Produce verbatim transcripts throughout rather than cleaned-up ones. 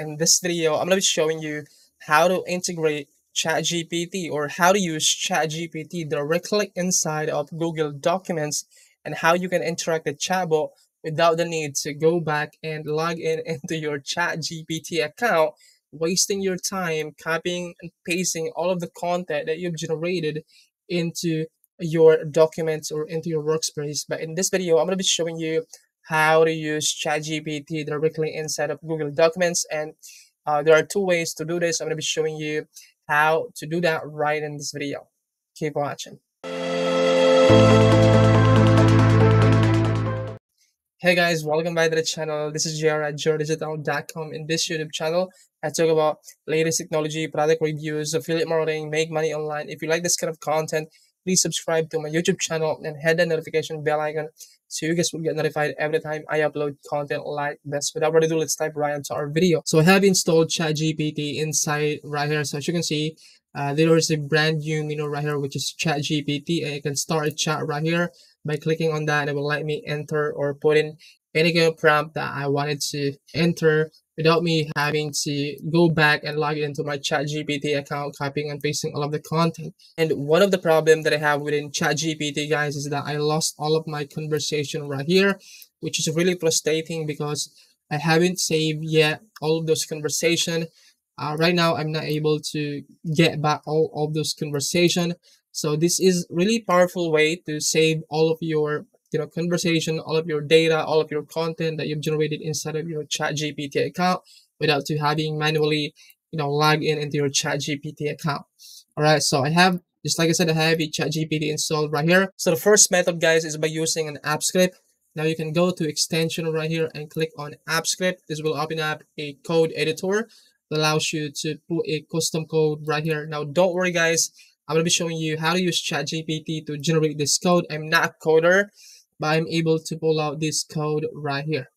In this video, I'm going to be showing you how to integrate ChatGPT or how to use ChatGPT directly inside of Google Documents and how you can interact with chatbot without the need to go back and log in into your ChatGPT account, wasting your time copying and pasting all of the content that you've generated into your documents or into your workspace. But in this video, I'm going to be showing you how to use ChatGPT directly inside of Google Documents. And uh, there are two ways to do this. I'm going to be showing you how to do that right in this video. Keep watching. Hey guys, welcome back to the channel. This is J R at jer digital dot com. In this YouTube channel, I talk about latest technology, product reviews, affiliate marketing, make money online. If you like this kind of content, please subscribe to my YouTube channel and hit the notification bell icon so you guys will get notified every time I upload content like this. Without further ado, let's dive right into our video. So I have installed ChatGPT inside right here. So as you can see, uh, there is a brand new menu right here, which is ChatGPT, and you can start a chat right here by clicking on that. And it will let me enter or put in any kind of prompt that I wanted to enter without me having to go back and log into my ChatGPT account, copying and pasting all of the content. And one of the problems that I have within ChatGPT, guys, is that I lost all of my conversation right here, which is really frustrating because I haven't saved yet all of those conversation. Uh, right now, I'm not able to get back all of those conversation. So this is really powerful way to save all of your you know, conversation, all of your data, all of your content that you've generated inside of your ChatGPT account without to having manually, you know, log in into your ChatGPT account. All right. So I have, just like I said, I have a ChatGPT installed right here. So the first method, guys, is by using an app script. Now you can go to extension right here and click on app script. This will open up a code editor that allows you to put a custom code right here. Now, don't worry, guys. I'm going to be showing you how to use ChatGPT to generate this code. I'm not a coder, but I'm able to pull out this code right here.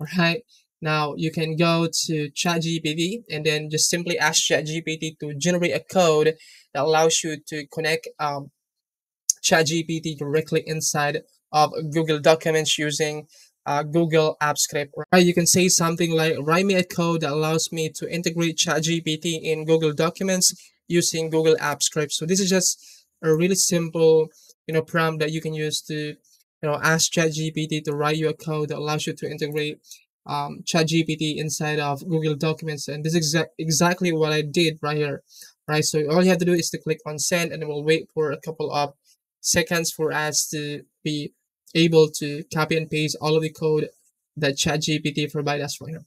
All right. Now you can go to ChatGPT and then just simply ask ChatGPT to generate a code that allows you to connect um, ChatGPT directly inside of Google Documents using uh, Google App Script. Right. You can say something like, write me a code that allows me to integrate ChatGPT in Google Documents using Google App Script. So this is just a really simple, you know, prompt that you can use to You know, ask ChatGPT to write you a code that allows you to integrate um, ChatGPT inside of Google Documents. And this is exa exactly what I did right here, right? So all you have to do is to click on send, and it will wait for a couple of seconds for us to be able to copy and paste all of the code that ChatGPT provides us right here.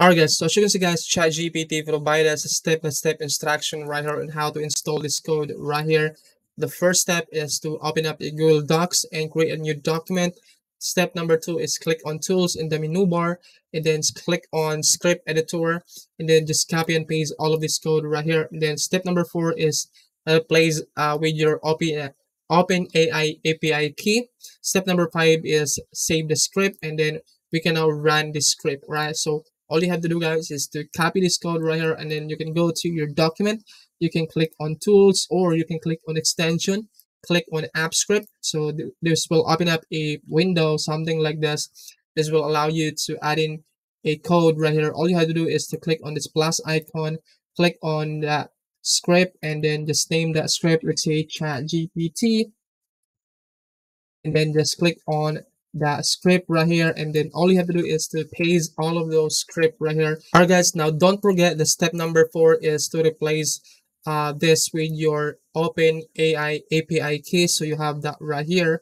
Alright guys, so as you can see, guys, ChatGPT provides us a step-by-step instruction right here on how to install this code right here. The first step is to open up a Google Docs and create a new document. Step number two is click on Tools in the menu bar and then click on Script Editor and then just copy and paste all of this code right here. And then step number four is replace uh, with your O P N. OpenAI A P I key. Step number five is save the script, and then we can now run the script, right? So all you have to do, guys, is to copy this code right here, and then you can go to your document. You can click on Tools, or you can click on Extension, click on App Script. So th this will open up a window, something like this. This will allow you to add in a code right here. All you have to do is to click on this plus icon, click on that script, and then just name that script, let's say ChatGPT, and then just click on that script right here, and then all you have to do is to paste all of those script right here. All right, guys, now don't forget the step number four is to replace uh this with your OpenAI A P I key. So you have that right here.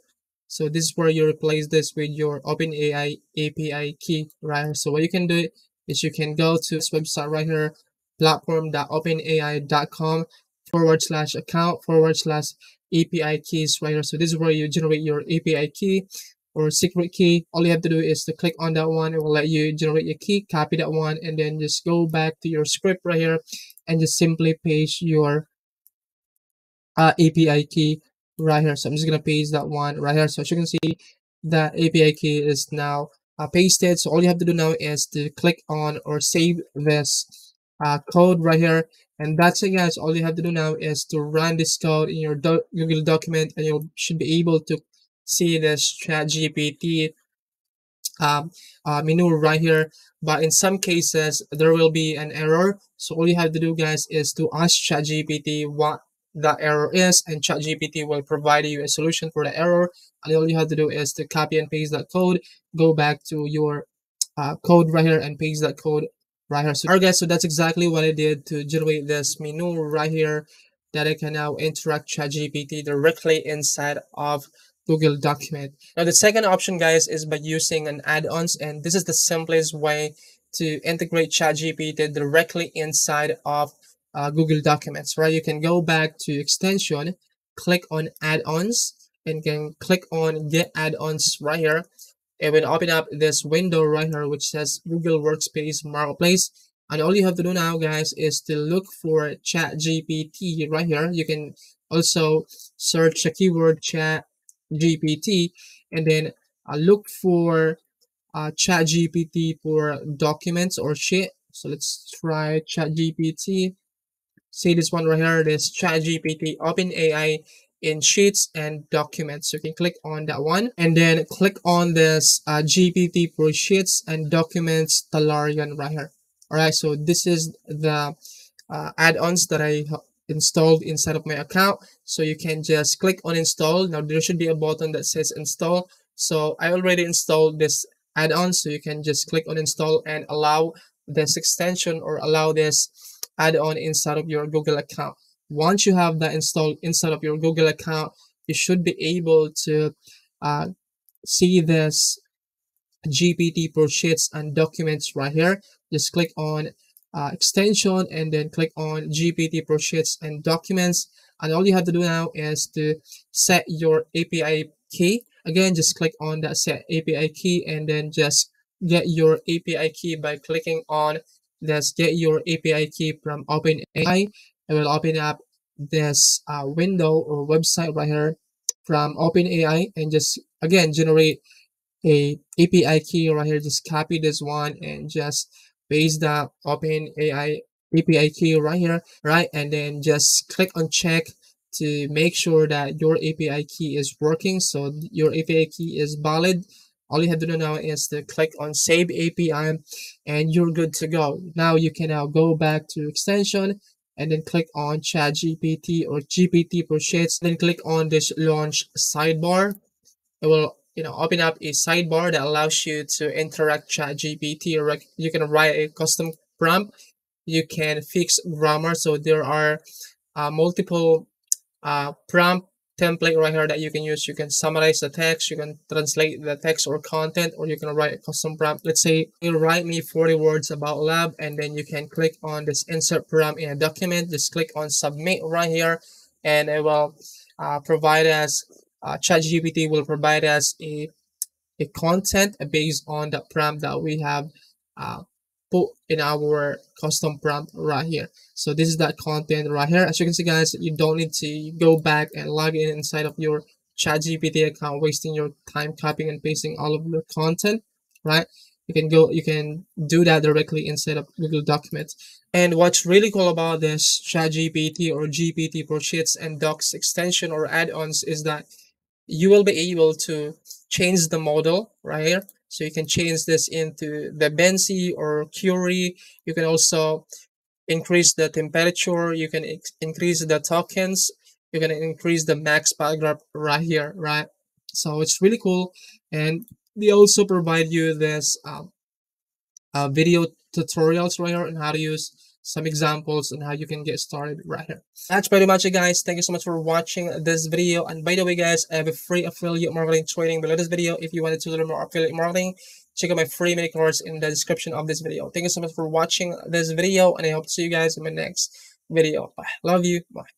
So this is where you replace this with your OpenAI A P I key, right? So what you can do is you can go to this website right here, platform dot open A I dot com forward slash account forward slash A P I keys right here. So this is where you generate your A P I key or secret key. All you have to do is to click on that one. It will let you generate your key, copy that one, and then just go back to your script right here and just simply paste your uh, A P I key right here. So I'm just gonna paste that one right here. So as you can see, that A P I key is now uh, pasted. So all you have to do now is to click on or save this uh, code right here. And that's it, guys. All you have to do now is to run this code in your do Google document, and you should be able to see this ChatGPT um, uh, menu right here. But in some cases, there will be an error. So all you have to do, guys, is to ask ChatGPT what the error is, and ChatGPT will provide you a solution for the error. And all you have to do is to copy and paste that code, go back to your uh, code right here and paste that code right here. So, all right, guys, so that's exactly what I did to generate this menu right here that I can now interact ChatGPT directly inside of Google document. Now, the second option, guys, is by using an add-ons, and this is the simplest way to integrate ChatGPT directly inside of uh, Google documents, right? You can go back to extension, click on add-ons, and can click on get add-ons right here. It will open up this window right here, which says Google Workspace Marketplace. And all you have to do now, guys, is to look for ChatGPT right here. You can also search the keyword ChatGPT, and then uh, look for uh, ChatGPT for documents or sheet. So let's try ChatGPT. See this one right here, this ChatGPT OpenAI in sheets and documents. You can click on that one and then click on this uh, G P T Pro Sheets and Documents Talarian right here. All right, so this is the uh, add-ons that I installed inside of my account. So you can just click on install. Now there should be a button that says install. So I already installed this add-on, so you can just click on install and allow this extension or allow this add-on inside of your Google account. Once you have that installed inside of your Google account, you should be able to uh, see this G P T Pro Sheets and Documents right here. Just click on uh, extension and then click on G P T Pro Sheets and Documents. And all you have to do now is to set your A P I key. Again, just click on that set A P I key and then just get your A P I key by clicking on this get your A P I key from OpenAI. I will open up this uh, window or website right here from OpenAI and just, again, generate a A P I key right here. Just copy this one and just paste the OpenAI A P I key right here, right? And then just click on check to make sure that your A P I key is working. So your A P I key is valid. All you have to do now is to click on Save A P I and you're good to go. Now you can now go back to extension and then click on ChatGPT or G P T Pro Sheets. Then click on this launch sidebar. It will, you know, open up a sidebar that allows you to interact ChatGPT. Or you can write a custom prompt. You can fix grammar. So there are uh, multiple uh, prompt template right here that you can use. You can summarize the text. You can translate the text or content, or you can write a custom prompt. Let's say you write me forty words about lab, and then you can click on this insert prompt in a document. Just click on submit right here, and it will uh, provide us, uh, ChatGPT will provide us a, a content based on the prompt that we have uh, put in our custom prompt right here. So this is that content right here. As you can see, guys, you don't need to go back and log in inside of your ChatGPT account, wasting your time copying and pasting all of your content, right? You can go, you can do that directly inside of Google Documents. And what's really cool about this ChatGPT or G P T Pro Sheets and Docs extension or add-ons is that you will be able to change the model right here. So you can change this into the Benzi or Curie. You can also increase the temperature. You can increase the tokens. You can increase the max paragraph right here, right? So it's really cool. And they also provide you this um, uh, video tutorials right here on how to use some examples and how you can get started right here. That's pretty much it, guys. Thank you so much for watching this video. And by the way, guys, I have a free affiliate marketing training below this video. If you wanted to learn more affiliate marketing, check out my free mini course in the description of this video. Thank you so much for watching this video, and I hope to see you guys in my next video. Bye. Love you. Bye.